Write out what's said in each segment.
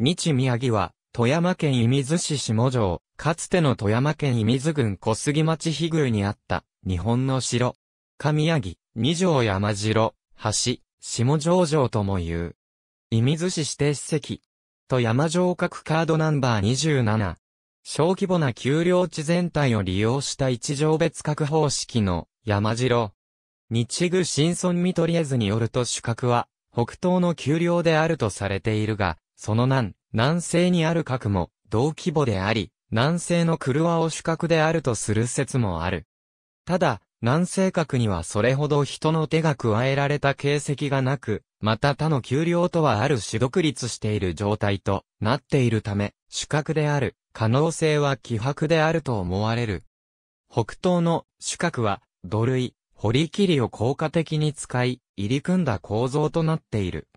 日宮城は、富山県射水市下城、かつての富山県射水郡小杉町日宮にあった、日本の城。上柳城、二条山城、橋、下城城とも言う。射水市指定史跡。富山城郭カードナンバー27。小規模な丘陵地全体を利用した一城別郭方式の山城。日宮新村見取り絵図によると主郭は北東の丘陵であるとされているが、その南西にある郭も同規模であり、南西の郭を主郭であるとする説もある。ただ、南西郭にはそれほど人の手が加えられた形跡がなく、また他の丘陵とはある種独立している状態となっているため、主郭である可能性は希薄であると思われる。北東の主郭は土塁、堀切りを効果的に使い、入り組んだ構造となっている。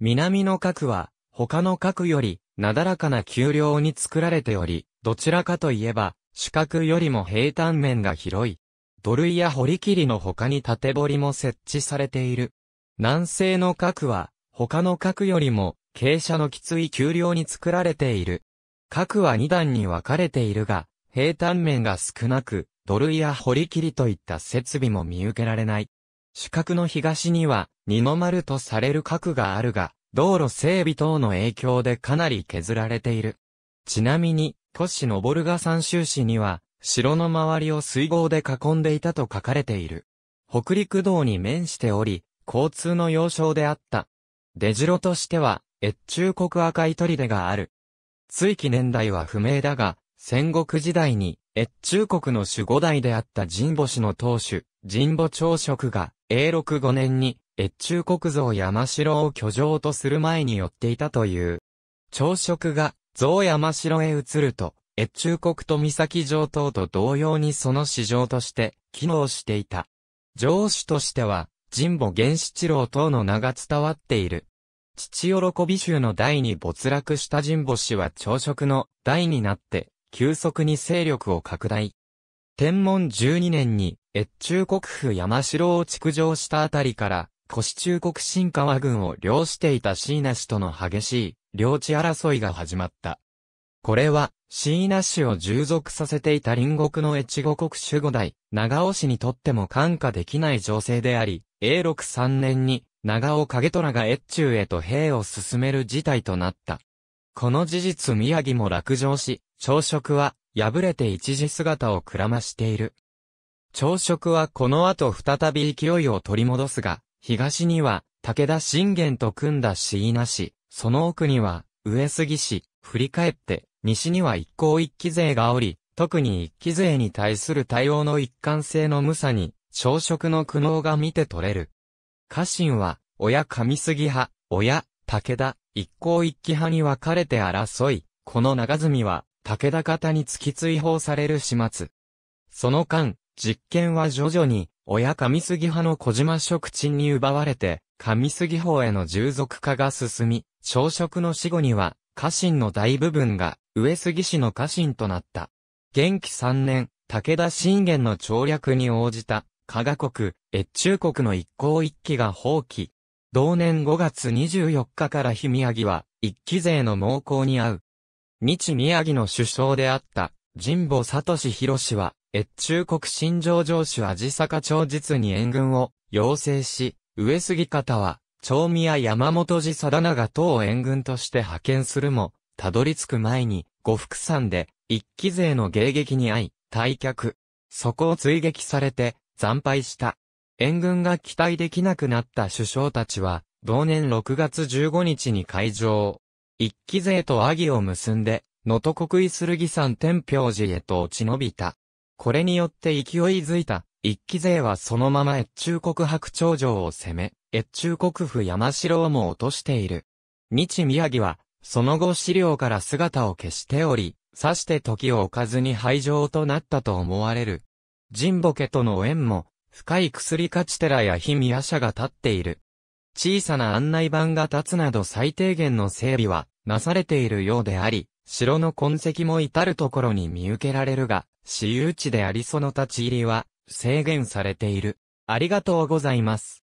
南の郭は、他の郭より、なだらかな丘陵に作られており、どちらかといえば、主郭よりも平坦面が広い。土塁や堀切りの他に縦堀も設置されている。南西の郭は、他の郭よりも、傾斜のきつい丘陵に作られている。郭は2段に分かれているが、平坦面が少なく、土塁や堀切りといった設備も見受けられない。主郭の東には、二の丸とされる郭があるが、道路整備等の影響でかなり削られている。ちなみに、都市登が山州市には、城の周りを水郷で囲んでいたと書かれている。北陸道に面しており、交通の要衝であった。出城としては、越中国赤い砦がある。追記年代は不明だが、戦国時代に、越中国の守護代であった神保氏の当主、神保長職が、永禄5年に、越中国蔵山城を居城とする前に寄っていたという。長職が、蔵山城へ移ると、越中国と三崎城等と同様にその市場として、機能していた。城主としては、神保源七郎等の名が伝わっている。父喜び衆の代に没落した神保氏は長職の代になって、急速に勢力を拡大。天文12年に、越中国府山城を築城したあたりから、越中国新川軍を領していた椎名氏との激しい、領地争いが始まった。これは、椎名氏を従属させていた隣国の越後国守護代、長尾氏にとっても看過できない情勢であり、永禄3年に、長尾景虎が越中へと兵を進める事態となった。この事実宮城も落城し、長職は敗れて一時姿をくらましている。長職はこの後再び勢いを取り戻すが、東には武田信玄と組んだ椎名氏、その奥には上杉氏、振り返って、西には一向一揆勢がおり、特に一揆勢に対する対応の一貫性の無さに、長職の苦悩が見て取れる。家臣は、親上杉派、親、武田、一向一揆派に分かれて争い、この長住は、武田方に突き追放される始末。その間、実権は徐々に、親上杉派の小島職賃に奪われて、上杉法への従属化が進み、長職の死後には、家臣の大部分が、上杉氏の家臣となった。元亀3年、武田信玄の調略に応じた、加賀国、越中国の一向一揆が蜂起。同年5月24日から日宮城は、一揆勢の猛攻に遭う。日宮城の首相であった、神保聡弘は、越中国新城城主安治坂長実に援軍を要請し、上杉方は、長宮山本寺定長等を援軍として派遣するも、たどり着く前に、呉服山で、一揆勢の迎撃に遭い、退却。そこを追撃されて、惨敗した。援軍が期待できなくなった首相たちは、同年6月15日に開城。一揆勢と和議を結んで、能登国出義山天平寺へと落ち延びた。これによって勢いづいた、一揆勢はそのまま越中国白鳥城を攻め、越中国府山城をも落としている。日宮城は、その後資料から姿を消しており、さして時を置かずに廃城となったと思われる。神保家との縁も、深い薬勝寺や日宮社が立っている。小さな案内板が立つなど最低限の整備は、なされているようであり、城の痕跡も至るところに見受けられるが、私有地でありその立ち入りは、制限されている。ありがとうございます。